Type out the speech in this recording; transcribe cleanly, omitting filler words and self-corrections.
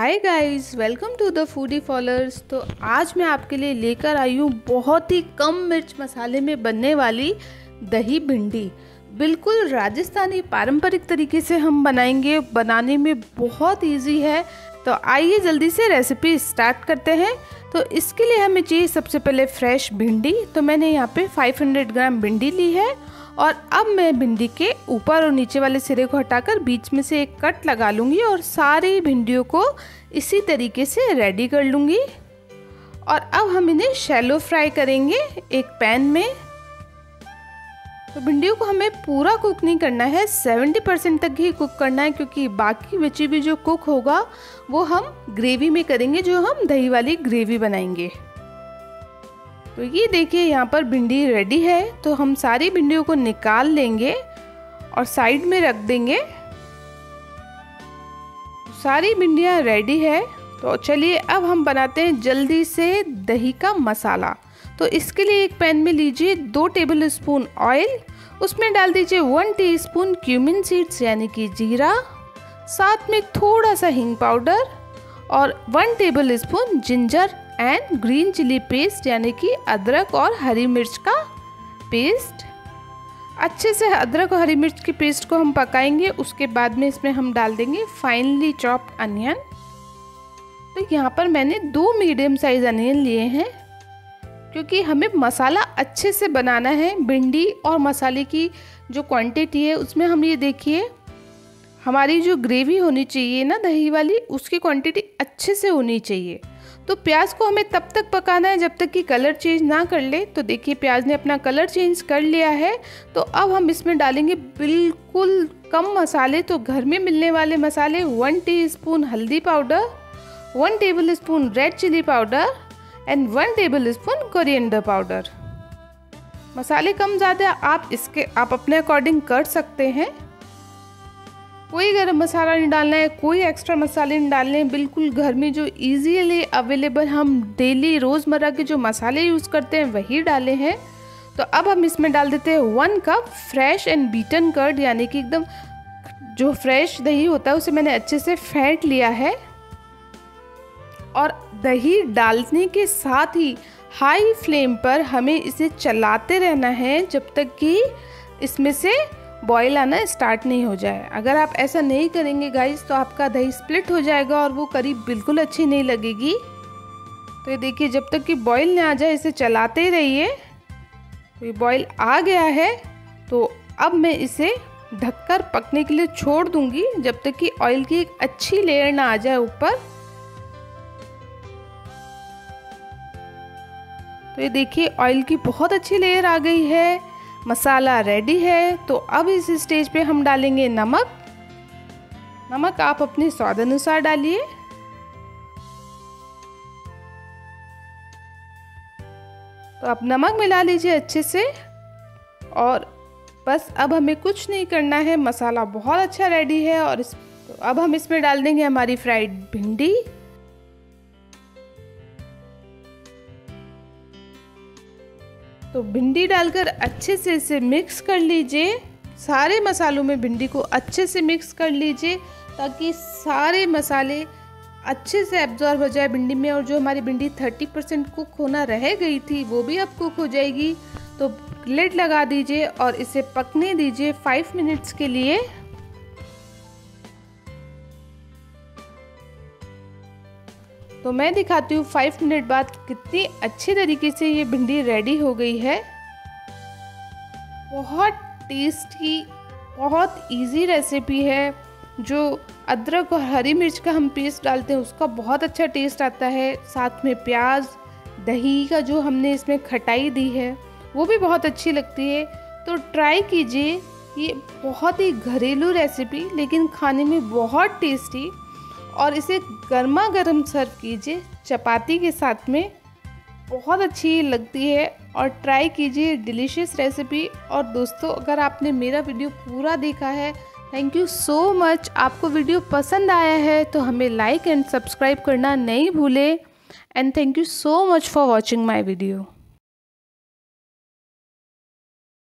Hi guys, welcome to the foodie followers. तो आज मैं आपके लिए लेकर आई हूँ बहुत ही कम मिर्च मसाले में बनने वाली दही भिंडी। बिल्कुल राजस्थानी पारंपरिक तरीके से हम बनाएंगे, बनाने में बहुत इजी है। तो आइए जल्दी से रेसिपी स्टार्ट करते हैं। तो इसके लिए हमें चाहिए सबसे पहले फ्रेश भिंडी। तो मैंने यहाँ पे 500 ग्राम भिंडी ली है और अब मैं भिंडी के ऊपर और नीचे वाले सिरे को हटाकर बीच में से एक कट लगा लूँगी और सारी भिंडियों को इसी तरीके से रेडी कर लूँगी। और अब हम इन्हें शैलो फ्राई करेंगे एक पैन में। तो भिंडियों को हमें पूरा कुक नहीं करना है, 70% तक ही कुक करना है, क्योंकि बाकी बची हुई जो कुक होगा वो हम ग्रेवी में करेंगे, जो हम दही वाली ग्रेवी बनाएंगे। तो ये देखिए यहाँ पर भिंडी रेडी है। तो हम सारी भिंडियों को निकाल लेंगे और साइड में रख देंगे। सारी भिंडियाँ रेडी है। तो चलिए अब हम बनाते हैं जल्दी से दही का मसाला। तो इसके लिए एक पैन में लीजिए 2 टेबलस्पून ऑयल, उसमें डाल दीजिए 1 टीस्पून क्यूमिन सीड्स यानी कि जीरा, साथ में थोड़ा सा हींग पाउडर और 1 tablespoon ginger and green chilli paste यानी कि अदरक और हरी मिर्च का पेस्ट। अच्छे से अदरक और हरी मिर्च की पेस्ट को हम पकाएंगे। उसके बाद में इसमें हम डाल देंगे फाइनली चॉप्ड अनियन। तो यहाँ पर मैंने 2 मीडियम साइज़ अनियन लिए हैं, क्योंकि हमें मसाला अच्छे से बनाना है। भिंडी और मसाले की जो क्वांटिटी है उसमें हम ये देखिए हमारी जो ग्रेवी होनी चाहिए ना दही वाली, उसकी क्वांटिटी अच्छे से होनी चाहिए। तो प्याज को हमें तब तक पकाना है जब तक कि कलर चेंज ना कर ले। तो देखिए प्याज ने अपना कलर चेंज कर लिया है। तो अब हम इसमें डालेंगे बिल्कुल कम मसाले, तो घर में मिलने वाले मसाले। 1 टीस्पून हल्दी powder, 1 tablespoon red chilli powder and 1 tablespoon coriander powder. मसाले कम ज़्यादा आप अपने अकॉर्डिंग कर सकते हैं। कोई गरम मसाला नहीं डालना है, कोई एक्स्ट्रा मसाले नहीं डालने हैं। बिल्कुल घर में जो इजीली अवेलेबल हम डेली रोज़मर्रा के जो मसाले यूज़ करते हैं वही डाले हैं। तो अब हम इसमें डाल देते हैं 1 cup fresh and beaten curd यानी कि एकदम जो फ्रेश दही होता है उसे मैंने अच्छे से फेंट लिया है। और दही डालने के साथ ही हाई फ्लेम पर हमें इसे चलाते रहना है जब तक कि इसमें से बॉयल आना स्टार्ट नहीं हो जाए। अगर आप ऐसा नहीं करेंगे गाइस तो आपका दही स्प्लिट हो जाएगा और वो करी बिल्कुल अच्छी नहीं लगेगी। तो ये देखिए जब तक कि बॉयल ना आ जाए इसे चलाते ही रहिए। तो ये बॉयल आ गया है। तो अब मैं इसे ढककर पकने के लिए छोड़ दूंगी जब तक कि ऑयल की एक अच्छी लेयर ना आ जाए ऊपर। तो ये देखिए ऑयल की बहुत अच्छी लेयर आ गई है, मसाला रेडी है। तो अब इस स्टेज पे हम डालेंगे नमक। नमक आप अपने स्वाद अनुसार डालिए। तो आप नमक मिला लीजिए अच्छे से और बस अब हमें कुछ नहीं करना है। मसाला बहुत अच्छा रेडी है। और अब हम इसमें डाल देंगे हमारी फ्राइड भिंडी। तो भिंडी डालकर अच्छे से इसे मिक्स कर लीजिए। सारे मसालों में भिंडी को अच्छे से मिक्स कर लीजिए ताकि सारे मसाले अच्छे से एब्जॉर्ब हो जाए भिंडी में। और जो हमारी भिंडी 30% कुक होना रह गई थी वो भी अब कुक हो जाएगी। तो लिड लगा दीजिए और इसे पकने दीजिए 5 मिनट्स के लिए। तो मैं दिखाती हूँ 5 मिनट बाद कितनी अच्छी तरीके से ये भिंडी रेडी हो गई है। बहुत टेस्टी, बहुत इजी रेसिपी है। जो अदरक और हरी मिर्च का हम पेस्ट डालते हैं उसका बहुत अच्छा टेस्ट आता है। साथ में प्याज, दही का जो हमने इसमें खटाई दी है वो भी बहुत अच्छी लगती है। तो ट्राई कीजिए। ये बहुत ही घरेलू रेसिपी लेकिन खाने में बहुत टेस्टी। और इसे गर्मा गर्म सर्व कीजिए चपाती के साथ में, बहुत अच्छी लगती है। और ट्राई कीजिए डिलीशियस रेसिपी। और दोस्तों अगर आपने मेरा वीडियो पूरा देखा है, थैंक यू सो मच। आपको वीडियो पसंद आया है तो हमें लाइक एंड सब्सक्राइब करना नहीं भूले। And thank you so much for watching my video.